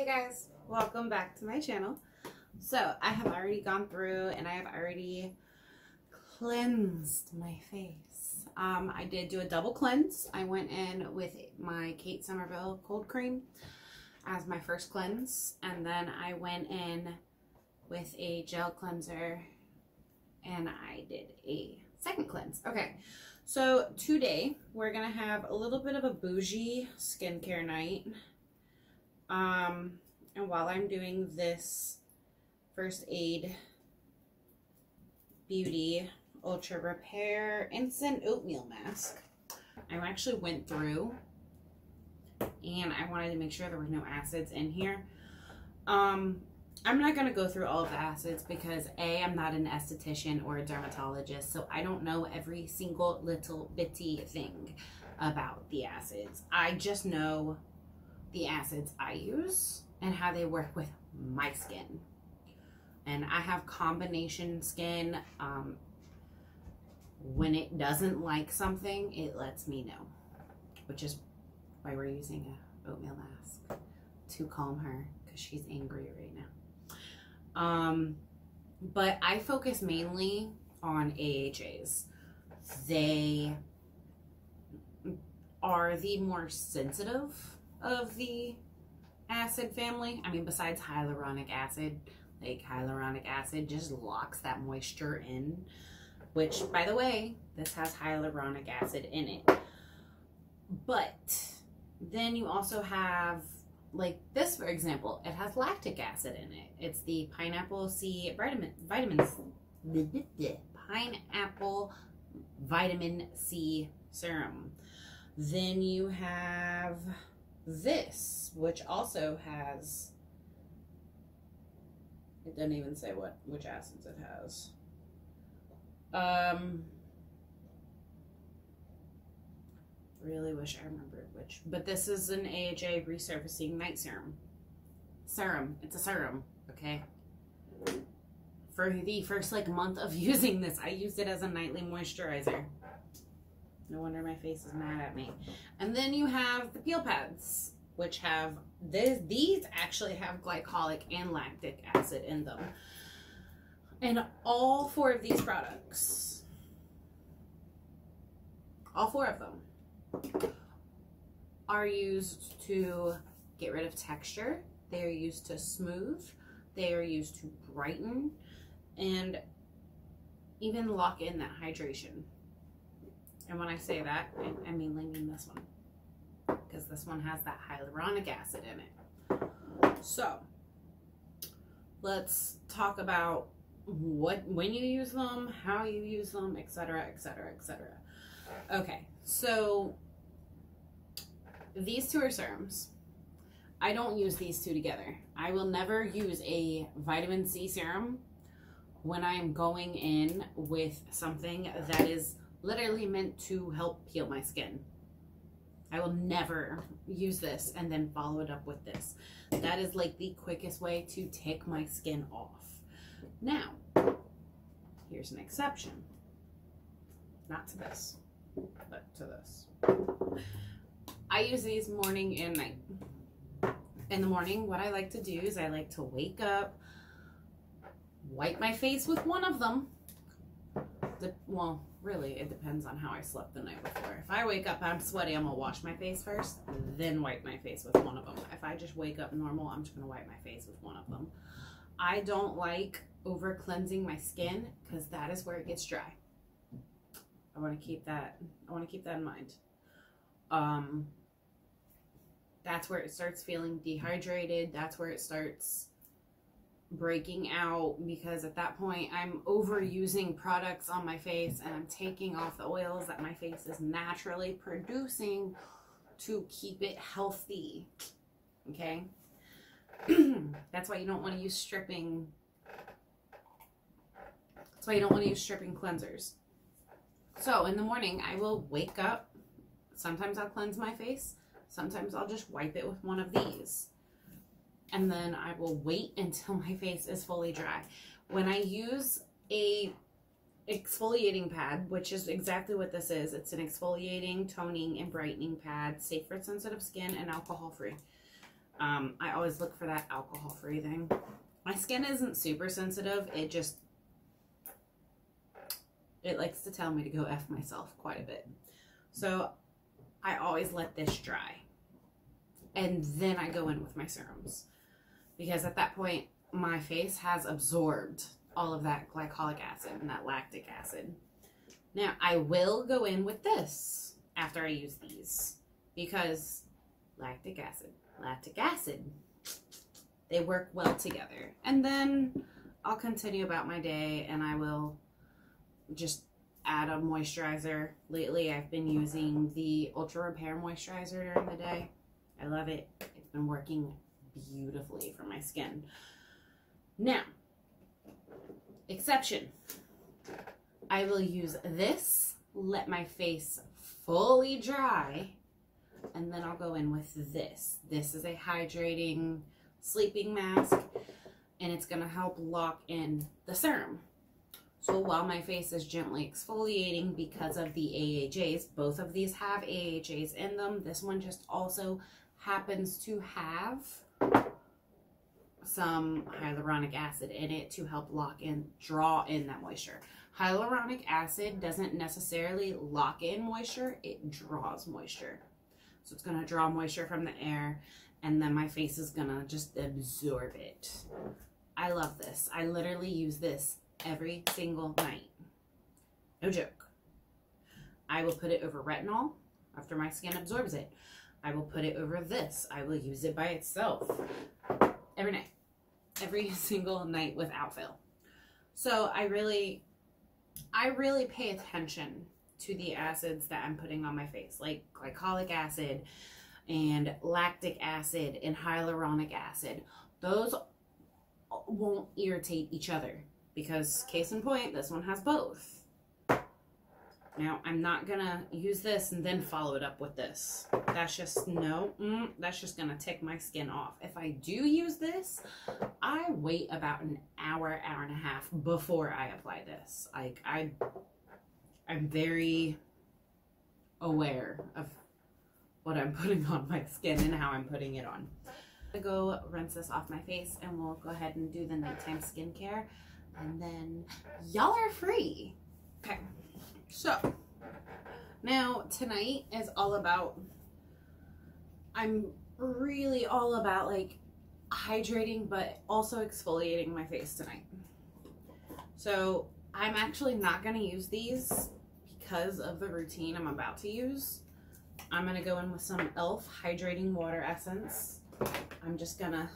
Hey guys, welcome back to my channel. So I have already gone through and I have already cleansed my face. I did do a double cleanse. I went in with my Kate Somerville cold cream as my first cleanse, and then I went in with a gel cleanser and I did a second cleanse. Okay, so today we're gonna have a little bit of a bougie skincare night. And while I'm doing this First Aid Beauty Ultra Repair Instant Oatmeal Mask, I actually went through and I wanted to make sure there were no acids in here. I'm not going to go through all of the acids because A, I'm not an esthetician or a dermatologist, so I don't know every single little bitty thing about the acids. I just know the acids I use and how they work with my skin. And I have combination skin. When it doesn't like something, it lets me know, which is why we're using an oatmeal mask to calm her because she's angry right now. But I focus mainly on AHAs. They are the more sensitive of the acid family. I mean, besides hyaluronic acid, like hyaluronic acid just locks that moisture in, which, by the way, this has hyaluronic acid in it. But then you also have, like this for example, it has lactic acid in it. It's the pineapple C vitamin C serum. Then you have this, which also has, it doesn't even say which acids it has. Really wish I remembered which, but this is an AHA resurfacing night serum. It's a serum, okay? For the first like month of using this, I used it as a nightly moisturizer. No wonder my face is mad at me. And then you have the peel pads, which have this, these actually have glycolic and lactic acid in them. And all four of these products, all four of them, are used to get rid of texture. They are used to smooth. They are used to brighten and even lock in that hydration. And when I say that, I mainly mean this one, because this one has that hyaluronic acid in it. So let's talk about when you use them, how you use them, etc., etc., etc. Okay, so these two are serums. I don't use these two together. I will never use a vitamin C serum when I'm going in with something that is literally meant to help peel my skin. I will never use this and then follow it up with this. That is like the quickest way to take my skin off. Now, here's an exception. Not to this, but to this. I use these morning and night. In the morning, what I like to do is I like to wake up, wipe my face with one of them. Well, really, it depends on how I slept the night before. If I wake up, I'm sweaty, I'm gonna wash my face first, then wipe my face with one of them. If I just wake up normal, I'm just gonna wipe my face with one of them. I don't like over cleansing my skin because that is where it gets dry. I want to keep that in mind. That's where it starts feeling dehydrated. That's where it starts breaking out, because at that point I'm overusing products on my face and I'm taking off the oils that my face is naturally producing to keep it healthy. Okay? That's why you don't want to use stripping. That's why you don't want to use stripping cleansers. So in the morning I will wake up. Sometimes I'll cleanse my face. Sometimes I'll just wipe it with one of these. And then I will wait until my face is fully dry. When I use a exfoliating pad, which is exactly what this is, it's an exfoliating, toning, and brightening pad, safe for sensitive skin and alcohol free. I always look for that alcohol-free thing. My skin isn't super sensitive. It just, it likes to tell me to go F myself quite a bit. So I always let this dry. And then I go in with my serums. Because at that point, my face has absorbed all of that glycolic acid and that lactic acid. Now, I will go in with this after I use these. Because lactic acid, they work well together. And then I'll continue about my day and I will just add a moisturizer. Lately, I've been using the Ultra Repair moisturizer during the day. I love it. It's been working beautifully for my skin. Now, exception. I will use this, let my face fully dry, and then I'll go in with this. This is a hydrating sleeping mask, and it's going to help lock in the serum. So while my face is gently exfoliating because of the AHAs, both of these have AHAs in them. This one just also happens to have some hyaluronic acid in it to help lock in, draw in that moisture. Hyaluronic acid doesn't necessarily lock in moisture, it draws moisture. So it's going to draw moisture from the air, and then my face is going to just absorb it. I love this. I literally use this every single night. No joke. I will put it over retinol after my skin absorbs it. I will put it over this. I will use it by itself every night, every single night without fail. So I really pay attention to the acids that I'm putting on my face, like glycolic acid and lactic acid and hyaluronic acid. Those won't irritate each other because, case in point, this one has both. Now, I'm not gonna use this and then follow it up with this. That's just, no, that's just gonna tick my skin off. If I do use this, I wait about an hour, hour and a half before I apply this. Like, I'm very aware of what I'm putting on my skin and how I'm putting it on. I'm gonna go rinse this off my face and we'll go ahead and do the nighttime skincare, and then y'all are free. Okay, so now tonight is all about, I'm really all about like hydrating but also exfoliating my face tonight. So I'm actually not going to use these because of the routine I'm about to use. I'm going to go in with some e.l.f. Hydrating Water Essence. I'm just going to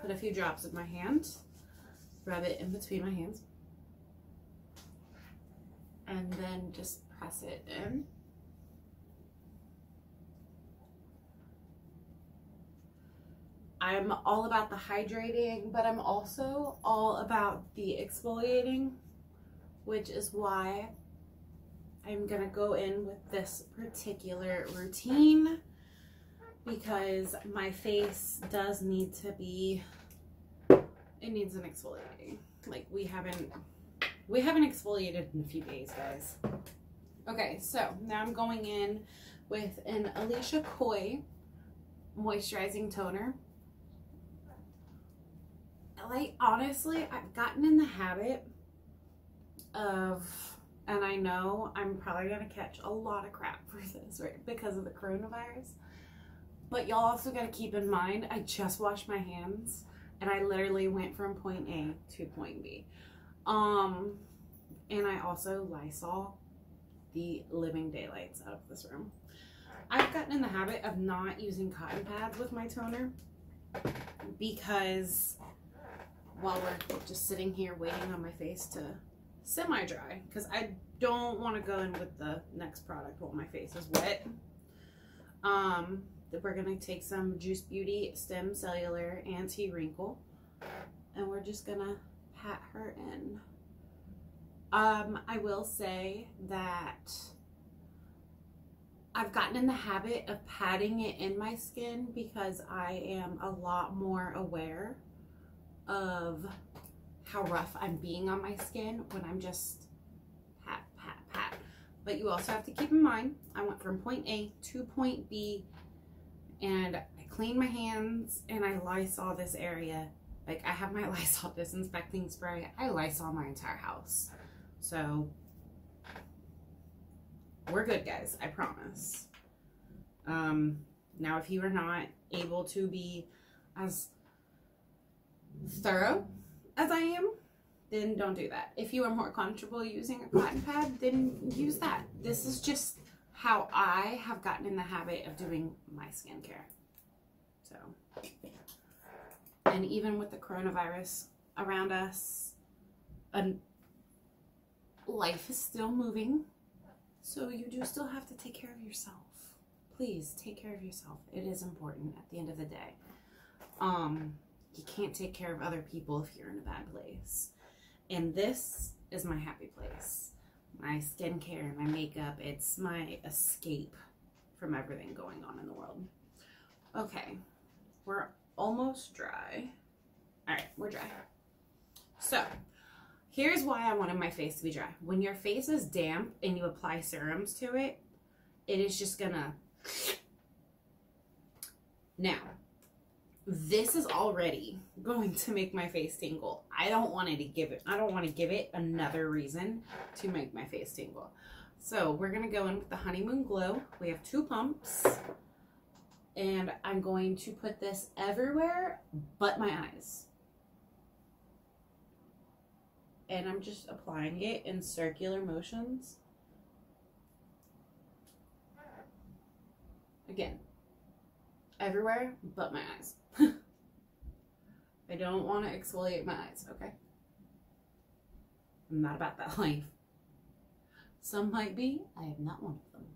put a few drops in my hand, rub it in between my hands, and then just press it in. I'm all about the hydrating, but I'm also all about the exfoliating, which is why I'm gonna go in with this particular routine, because my face does need to be, it needs an exfoliating. Like, we haven't exfoliated in a few days, guys. Okay, so now I'm going in with an Alicia Coy moisturizing toner. Like, honestly, I've gotten in the habit of, and I know I'm probably gonna catch a lot of crap for this, right, because of the coronavirus, but y'all also gotta keep in mind, I just washed my hands and I literally went from point A to point B, and I also Lysol the living daylights out of this room. I've gotten in the habit of not using cotton pads with my toner, because while we're just sitting here waiting on my face to semi-dry, because I don't want to go in with the next product while my face is wet. We're going to take some Juice Beauty Stem Cellular Anti-Wrinkle, and we're just going to pat her in. I will say that I've gotten in the habit of patting it in my skin because I am a lot more aware of how rough I'm being on my skin when I'm just pat, pat, pat. But you also have to keep in mind, I went from point A to point B, and I clean my hands and I Lysol this area. Like, I have my Lysol disinfecting spray. I Lysol my entire house. So we're good, guys, I promise. Now if you are not able to be as thorough as I am, then don't do that. If you are more comfortable using a cotton pad, then use that. This is just how I have gotten in the habit of doing my skincare. So, and even with the coronavirus around us, life is still moving. So you do still have to take care of yourself. Please take care of yourself. It is important at the end of the day. You can't take care of other people if you're in a bad place. And this is my happy place. My skincare, my makeup, it's my escape from everything going on in the world. Okay, we're almost dry. All right, we're dry. So here's why I wanted my face to be dry. When your face is damp and you apply serums to it, it is just gonna... Now, this is already going to make my face tingle. I don't want to give it another reason to make my face tingle. So we're going to go in with the Honeymoon Glow. We have 2 pumps. And I'm going to put this everywhere but my eyes. And I'm just applying it in circular motions. Again, everywhere but my eyes. I don't want to exfoliate my eyes, okay? I'm not about that life. Some might be, I am not one of them.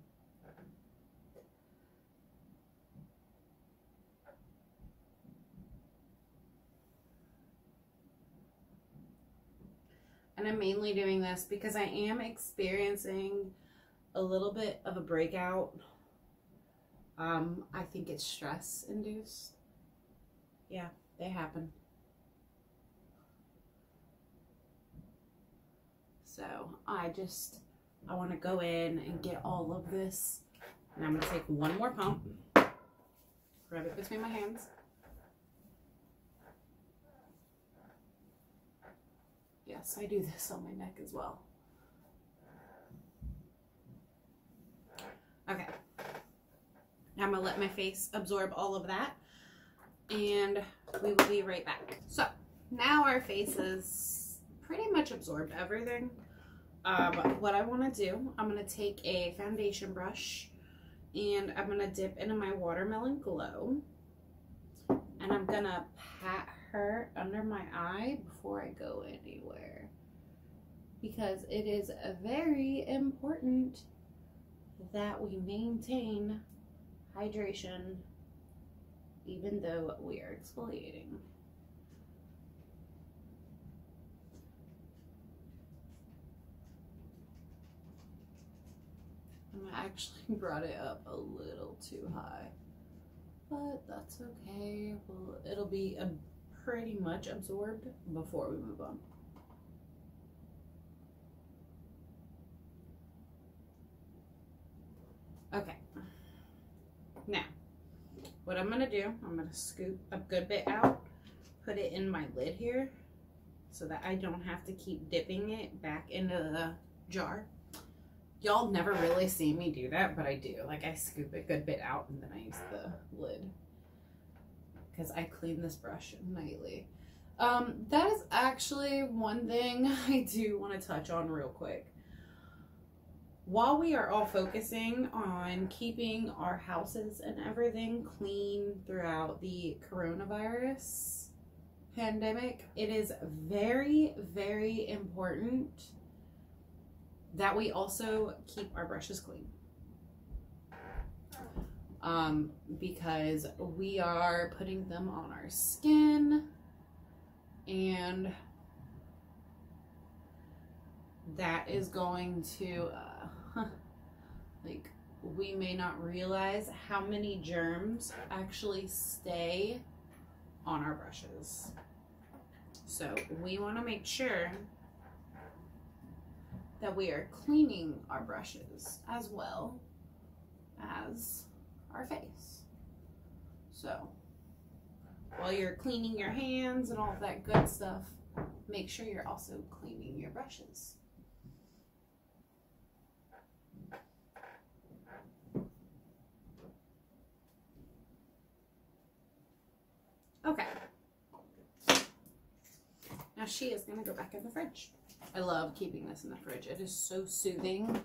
And I'm mainly doing this because I am experiencing a little bit of a breakout. I think it's stress induced. Yeah, they happen. So I want to go in and get all of this. And I'm going to take one more pump, rub it between my hands. Yes, I do this on my neck as well. Okay. Now I'm going to let my face absorb all of that. And we will be right back. So now our face is pretty much absorbed everything. What I want to do, I'm going to take a foundation brush and I'm going to dip into my Watermelon Glow. And I'm going to pat her under my eye before I go anywhere, because it is very important that we maintain hydration even though we are exfoliating. And I actually brought it up a little too high, but that's okay. Well, it'll be pretty much absorbed before we move on. Okay. Now, what I'm gonna do, I'm gonna scoop a good bit out, put it in my lid here so that I don't have to keep dipping it back into the jar. Y'all never really see me do that, but I do. Like, I scoop a good bit out and then I use the lid because I clean this brush nightly. That is actually one thing I do want to touch on real quick. While we are all focusing on keeping our houses and everything clean throughout the coronavirus pandemic, it is very, very important that we also keep our brushes clean. Because we are putting them on our skin, and that is going to like, we may not realize how many germs actually stay on our brushes. So we want to make sure that we are cleaning our brushes as well as our face. So while you're cleaning your hands and all that good stuff, make sure you're also cleaning your brushes. Okay. Now she is going to go back in the fridge. I love keeping this in the fridge. It is so soothing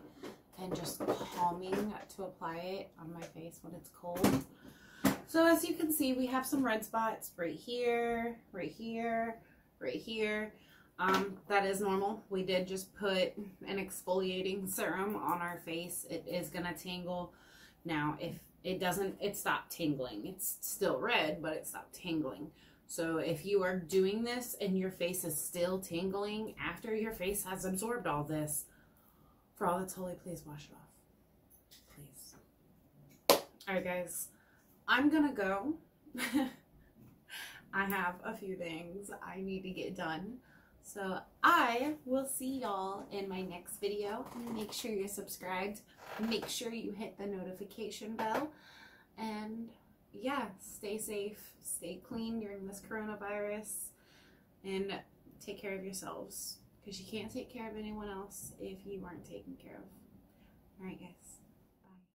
and just calming to apply it on my face when it's cold. So as you can see, we have some red spots right here, right here, right here. That is normal. We did just put an exfoliating serum on our face. It is going to tingle. Now, if it doesn't, it stopped tingling. It's still red, but it stopped tingling. So if you are doing this and your face is still tingling after your face has absorbed all this, for all that's holy, please wash it off. Please. All right, guys. I'm going to go. I have a few things I need to get done. So I will see y'all in my next video. Make sure you're subscribed. Make sure you hit the notification bell. And yeah, stay safe, stay clean during this coronavirus, and take care of yourselves, because you can't take care of anyone else if you aren't taken care of. All right, guys.